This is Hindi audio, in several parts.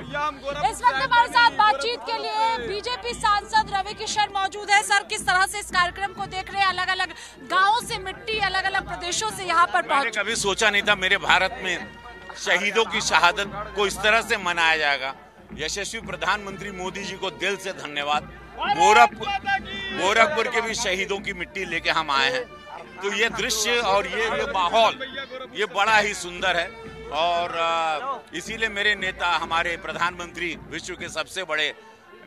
इस वक्त हमारे साथ बातचीत के लिए बीजेपी सांसद रवि किशन मौजूद है। सर, किस तरह से इस कार्यक्रम को देख रहे हैं? अलग अलग गांवों से मिट्टी, अलग अलग प्रदेशों से यहाँ पर पहुंचे। मैंने कभी सोचा नहीं था मेरे भारत में शहीदों की शहादत को इस तरह से मनाया जाएगा। यशस्वी प्रधानमंत्री मोदी जी को दिल से धन्यवाद। गोरखपुर के भी शहीदों की मिट्टी लेके हम आए हैं, तो ये दृश्य और ये माहौल ये बड़ा ही सुंदर है और इसीलिए मेरे नेता हमारे प्रधानमंत्री विश्व के सबसे बड़े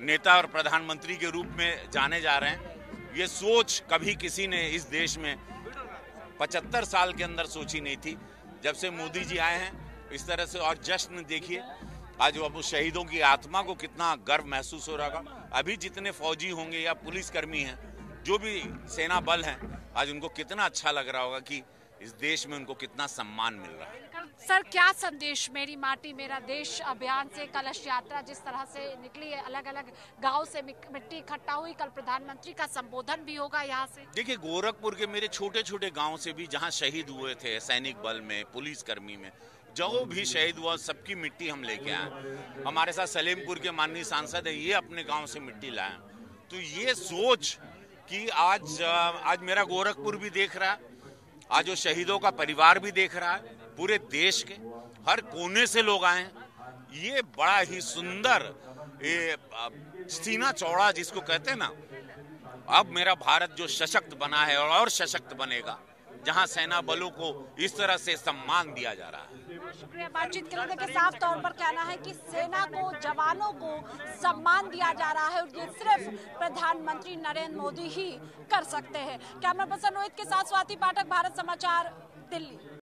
नेता और प्रधानमंत्री के रूप में जाने जा रहे हैं। ये सोच कभी किसी ने इस देश में 75 साल के अंदर सोची नहीं थी, जब से मोदी जी आए हैं इस तरह से। और जश्न देखिए आज, अब उस शहीदों की आत्मा को कितना गर्व महसूस हो रहा है। अभी जितने फौजी होंगे या पुलिसकर्मी हैं, जो भी सेना बल हैं, आज उनको कितना अच्छा लग रहा होगा कि इस देश में उनको कितना सम्मान मिल रहा है। सर, क्या संदेश मेरी माटी मेरा देश अभियान से कलश यात्रा जिस तरह से निकली है, अलग अलग गांव से मिट्टी इकट्ठा हुई, कल प्रधानमंत्री का संबोधन भी होगा यहाँ से। देखिए, गोरखपुर के मेरे छोटे छोटे गांव से भी, जहाँ शहीद हुए थे सैनिक बल में, पुलिसकर्मी में, जो भी शहीद हुआ सबकी मिट्टी हम लेके आए। हमारे साथ सलीमपुर के माननीय सांसद है, ये अपने गाँव से मिट्टी लाए। तो ये सोच कि आज मेरा गोरखपुर भी देख रहा है, आज जो शहीदों का परिवार भी देख रहा है, पूरे देश के हर कोने से लोग आए हैं। ये बड़ा ही सुंदर, सीना चौड़ा जिसको कहते हैं ना, अब मेरा भारत जो सशक्त बना है और सशक्त बनेगा, जहां सेना बलों को इस तरह से सम्मान दिया जा रहा है। शुक्रिया बातचीत करने के। साफ तौर पर कहना है कि सेना को, जवानों को सम्मान दिया जा रहा है और ये सिर्फ प्रधानमंत्री नरेंद्र मोदी ही कर सकते हैं। कैमरा पर्सन रोहित के साथ स्वाति पाठक, भारत समाचार, दिल्ली।